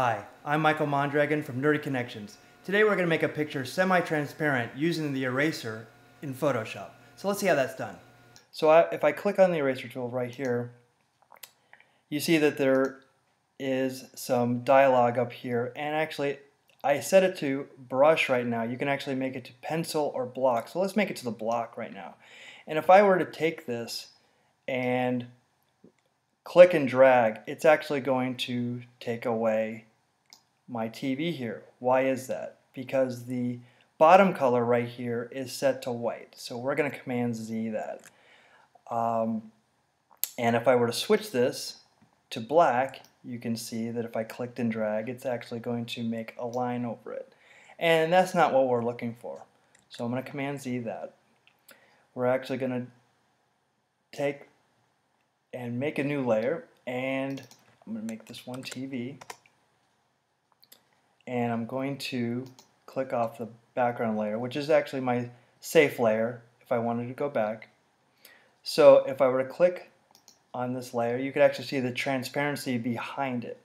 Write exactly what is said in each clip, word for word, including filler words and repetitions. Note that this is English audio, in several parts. Hi, I'm Michael Mondragon from Nerdy Connections. Today we're going to make a picture semi-transparent using the eraser in Photoshop. So let's see how that's done. So I, if I click on the eraser tool right here, you see that there is some dialogue up here, and actually I set it to brush right now. You can actually make it to pencil or block. So let's make it to the block right now. And if I were to take this and click and drag, it's actually going to take away my T V here. Why is that? Because the bottom color right here is set to white. So we're going to Command Z that. Um, and if I were to switch this to black, you can see that if I clicked and drag, it's actually going to make a line over it. And that's not what we're looking for. So I'm going to Command Z that. We're actually going to take and make a new layer, and I'm going to make this one T V, and I'm going to click off the background layer, which is actually my safe layer if I wanted to go back. So if I were to click on this layer, you could actually see the transparency behind it.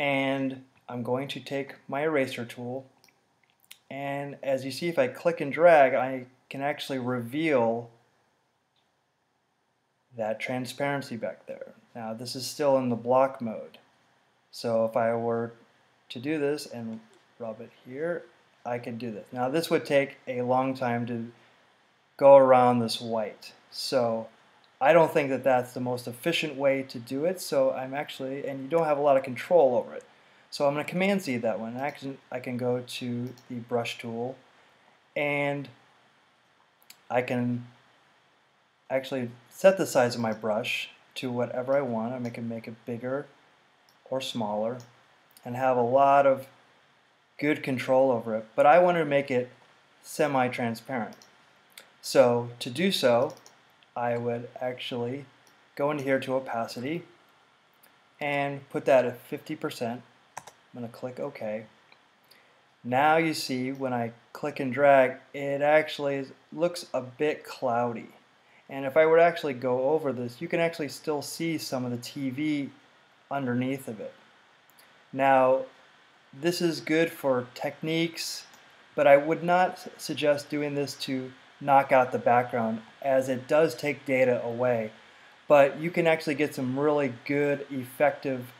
And I'm going to take my eraser tool, and as you see, if I click and drag, I can actually reveal that transparency back there. Now this is still in the block mode. So if I were to do this and rub it here, I could do this. Now this would take a long time to go around this white. So I don't think that that's the most efficient way to do it. So I'm actually, and you don't have a lot of control over it. So I'm going to Command Z that one. Actually, I can go to the brush tool, and I can actually set the size of my brush to whatever I want. I can make it bigger or smaller and have a lot of good control over it, but I want to make it semi-transparent. So to do so, I would actually go in here to opacity and put that at fifty percent. I'm going to click OK. Now you see when I click and drag, it actually looks a bit cloudy. And if I were to actually go over this, you can actually still see some of the T V underneath of it. Now, this is good for techniques, but I would not suggest doing this to knock out the background, as it does take data away. But you can actually get some really good, effective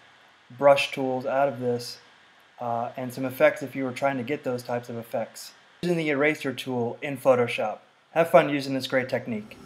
brush tools out of this, uh, and some effects if you were trying to get those types of effects. Using the eraser tool in Photoshop. Have fun using this great technique.